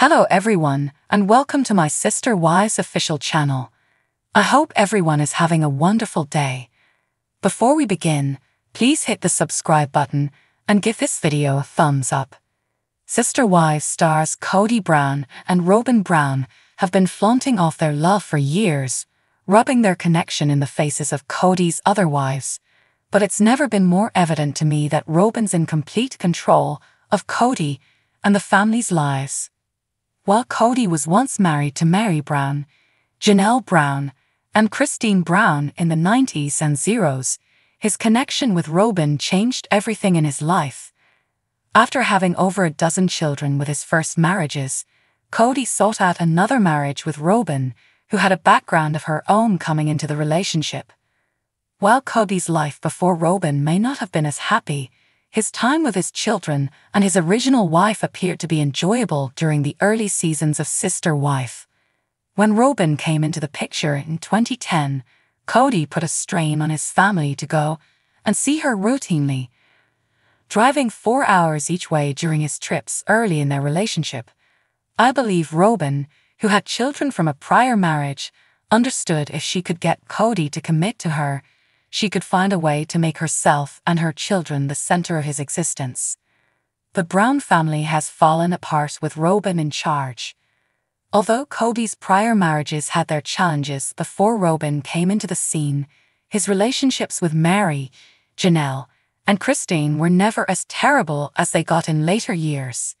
Hello everyone, and welcome to my Sister Wives official channel. I hope everyone is having a wonderful day. Before we begin, please hit the subscribe button and give this video a thumbs up. Sister Wives stars Kody Brown and Robyn Brown have been flaunting off their love for years, rubbing their connection in the faces of Kody's other wives, but it's never been more evident to me that Robyn's in complete control of Kody and the family's lives. While Kody was once married to Meri Brown, Janelle Brown, and Christine Brown in the 90s and zeros, his connection with Robyn changed everything in his life. After having over a dozen children with his first marriages, Kody sought out another marriage with Robyn, who had a background of her own coming into the relationship. While Kody's life before Robyn may not have been as happy, his time with his children and his original wife appeared to be enjoyable during the early seasons of Sister Wife. When Robyn came into the picture in 2010, Kody put a strain on his family to go and see her routinely, driving 4 hours each way during his trips early in their relationship. I believe Robyn, who had children from a prior marriage, understood if she could get Kody to commit to her, she could find a way to make herself and her children the center of his existence. The Brown family has fallen apart with Robyn in charge. Although Kody's prior marriages had their challenges before Robyn came into the scene, his relationships with Meri, Janelle, and Christine were never as terrible as they got in later years.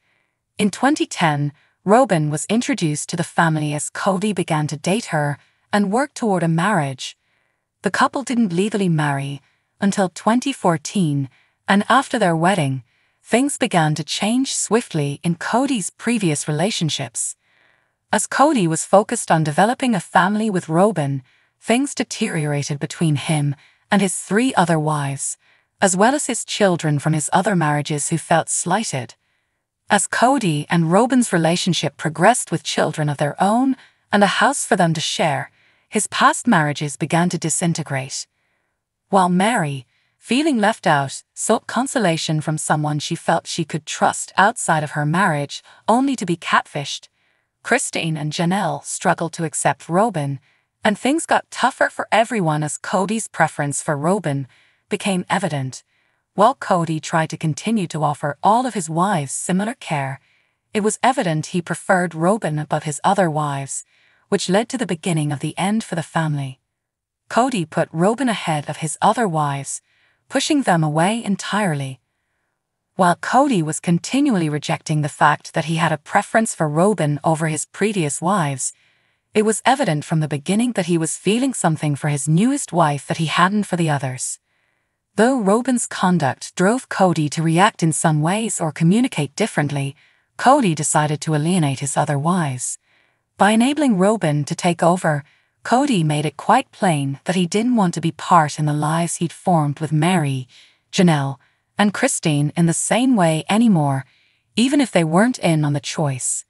In 2010, Robyn was introduced to the family as Kody began to date her and work toward a marriage. The couple didn't legally marry until 2014, and after their wedding, things began to change swiftly in Kody's previous relationships. As Kody was focused on developing a family with Robyn, things deteriorated between him and his 3 other wives, as well as his children from his other marriages who felt slighted. As Kody and Robyn's relationship progressed with children of their own and a house for them to share, his past marriages began to disintegrate. While Meri, feeling left out, sought consolation from someone she felt she could trust outside of her marriage, only to be catfished, Christine and Janelle struggled to accept Robyn, and things got tougher for everyone as Kody's preference for Robyn became evident. While Kody tried to continue to offer all of his wives similar care, it was evident he preferred Robyn above his other wives, which led to the beginning of the end for the family. Kody put Robyn ahead of his other wives, pushing them away entirely. While Kody was continually rejecting the fact that he had a preference for Robyn over his previous wives, it was evident from the beginning that he was feeling something for his newest wife that he hadn't for the others. Though Robyn's conduct drove Kody to react in some ways or communicate differently, Kody decided to alienate his other wives. By enabling Robyn to take over, Kody made it quite plain that he didn't want to be part in the lives he'd formed with Meri, Janelle, and Christine in the same way anymore, even if they weren't in on the choice.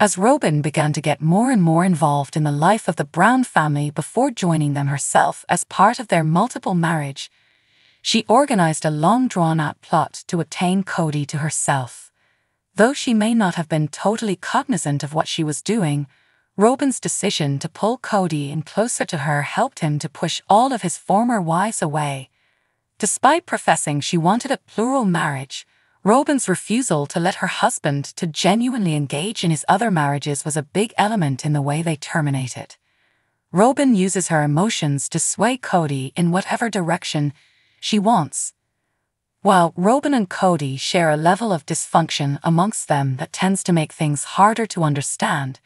As Robyn began to get more and more involved in the life of the Brown family before joining them herself as part of their multiple marriage, she organized a long drawn-out plot to attain Kody to herself. Though she may not have been totally cognizant of what she was doing, Robyn's decision to pull Kody in closer to her helped him to push all of his former wives away. Despite professing she wanted a plural marriage, Robyn's refusal to let her husband to genuinely engage in his other marriages was a big element in the way they terminated. Robyn uses her emotions to sway Kody in whatever direction she wants. While Robyn and Kody share a level of dysfunction amongst them that tends to make things harder to understand,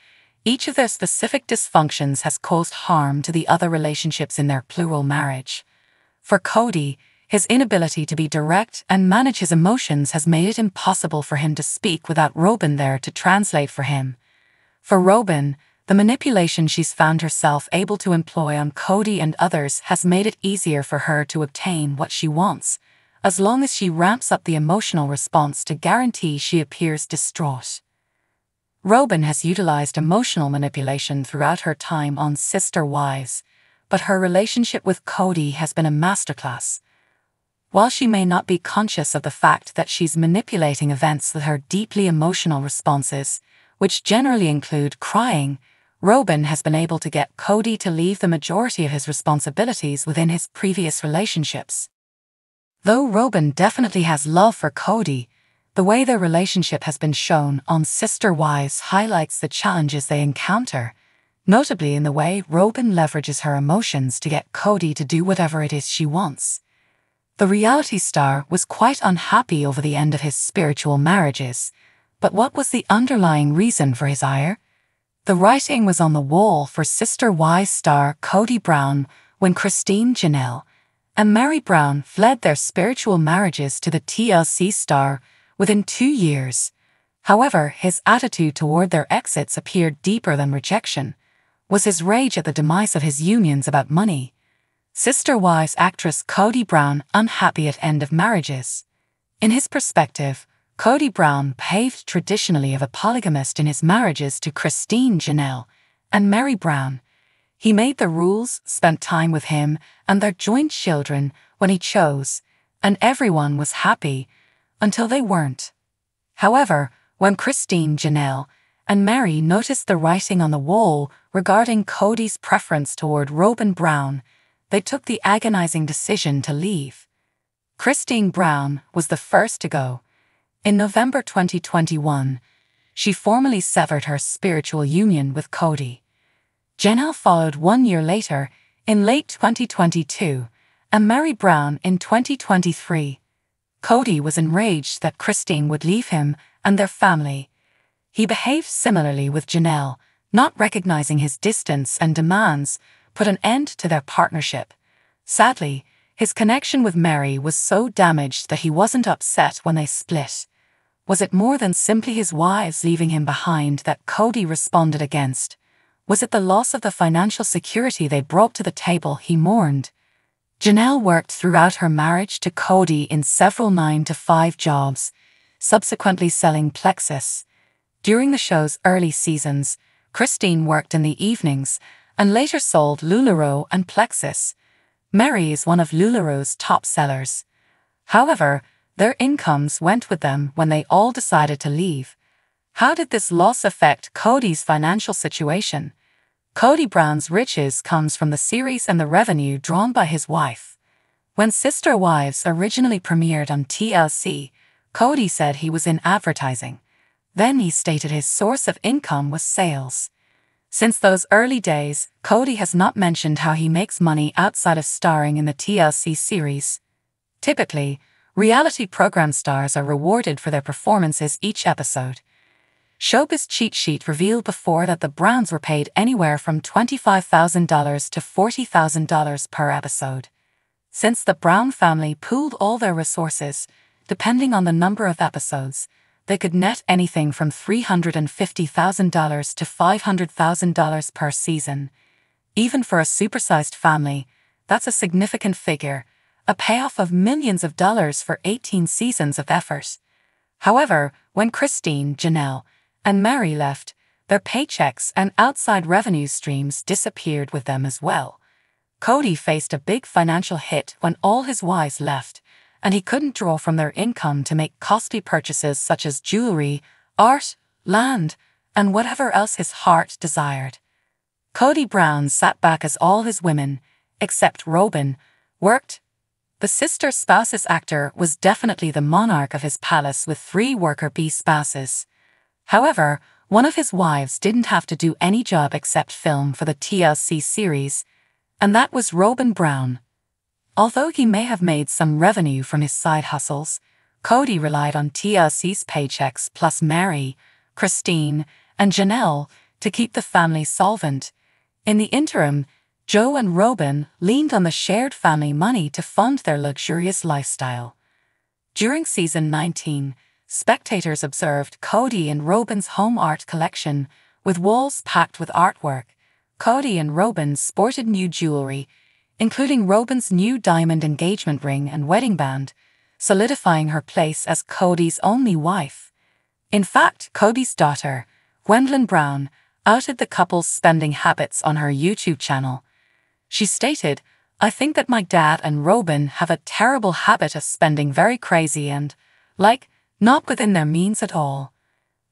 each of their specific dysfunctions has caused harm to the other relationships in their plural marriage. For Kody, his inability to be direct and manage his emotions has made it impossible for him to speak without Robyn there to translate for him. For Robyn, the manipulation she's found herself able to employ on Kody and others has made it easier for her to obtain what she wants, as long as she ramps up the emotional response to guarantee she appears distraught. Robyn has utilized emotional manipulation throughout her time on Sister Wives, but her relationship with Kody has been a masterclass. While she may not be conscious of the fact that she's manipulating events with her deeply emotional responses, which generally include crying, Robyn has been able to get Kody to leave the majority of his responsibilities within his previous relationships. Though Robyn definitely has love for Kody, the way their relationship has been shown on Sister Wives highlights the challenges they encounter, notably in the way Robyn leverages her emotions to get Kody to do whatever it is she wants. The reality star was quite unhappy over the end of his spiritual marriages, but what was the underlying reason for his ire? The writing was on the wall for Sister Wives star Kody Brown when Christine, Janelle, and Meri Brown fled their spiritual marriages to the TLC star within 2 years. However, his attitude toward their exits appeared deeper than rejection. Was his rage at the demise of his unions about money? Sister Wives actress Kody Brown unhappy at end of marriages. In his perspective, Kody Brown paved traditionally of a polygamist in his marriages to Christine, Janelle, and Meri Brown. He made the rules, spent time with him and their joint children when he chose, and everyone was happy, until they weren't. However, when Christine, Janelle, and Meri noticed the writing on the wall regarding Kody's preference toward Robyn Brown, they took the agonizing decision to leave. Christine Brown was the first to go. In November 2021, she formally severed her spiritual union with Kody. Janelle followed 1 year later in late 2022 and Meri Brown in 2023. Kody was enraged that Christine would leave him and their family. He behaved similarly with Janelle, not recognizing his distance and demands put an end to their partnership. Sadly, his connection with Meri was so damaged that he wasn't upset when they split. Was it more than simply his wives leaving him behind that Kody responded against? Was it the loss of the financial security they brought to the table he mourned? Janelle worked throughout her marriage to Kody in several 9-to-5 jobs, subsequently selling Plexus. During the show's early seasons, Christine worked in the evenings and later sold LuLaRoe and Plexus. Meri is one of LuLaRoe's top sellers. However, their incomes went with them when they all decided to leave. How did this loss affect Kody's financial situation? Kody Brown's riches comes from the series and the revenue drawn by his wife. When Sister Wives originally premiered on TLC, Kody said he was in advertising. Then he stated his source of income was sales. Since those early days, Kody has not mentioned how he makes money outside of starring in the TLC series. Typically, reality program stars are rewarded for their performances each episode. Showbiz Cheat Sheet revealed before that the Browns were paid anywhere from $25,000 to $40,000 per episode. Since the Brown family pooled all their resources, depending on the number of episodes, they could net anything from $350,000 to $500,000 per season. Even for a supersized family, that's a significant figure, a payoff of millions of dollars for 18 seasons of effort. However, when Christine, Janelle, and Meri left, their paychecks and outside revenue streams disappeared with them as well. Kody faced a big financial hit when all his wives left, and he couldn't draw from their income to make costly purchases such as jewelry, art, land, and whatever else his heart desired. Kody Brown sat back as all his women, except Robyn, worked. The sister spouses actor was definitely the monarch of his palace with 3 worker bee spouses. However, one of his wives didn't have to do any job except film for the TLC series, and that was Robyn Brown. Although he may have made some revenue from his side hustles, Kody relied on TLC's paychecks plus Meri, Christine, and Janelle to keep the family solvent. In the interim, Joe and Robyn leaned on the shared family money to fund their luxurious lifestyle. During season 19, spectators observed Kody and Robyn's home art collection, with walls packed with artwork. Kody and Robyn sported new jewelry, including Robyn's new diamond engagement ring and wedding band, solidifying her place as Kody's only wife. In fact, Kody's daughter, Gwendolyn Brown, outed the couple's spending habits on her YouTube channel. She stated, "I think that my dad and Robyn have a terrible habit of spending very crazy and, like, not within their means at all."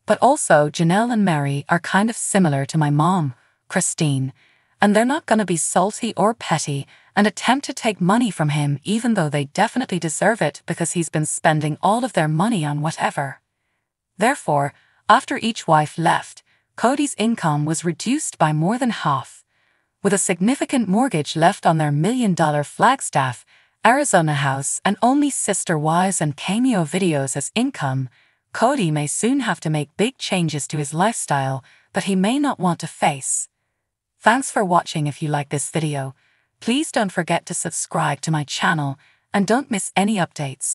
But also, Janelle and Meri are kind of similar to my mom, Christine, and they're not going to be salty or petty and attempt to take money from him, even though they definitely deserve it because he's been spending all of their money on whatever. Therefore, after each wife left, Kody's income was reduced by more than half. With a significant mortgage left on their $1 million Flagstaff, Arizona house and only Sister Wives and cameo videos as income, Kody may soon have to make big changes to his lifestyle that he may not want to face. Thanks for watching. If you like this video, please don't forget to subscribe to my channel and don't miss any updates.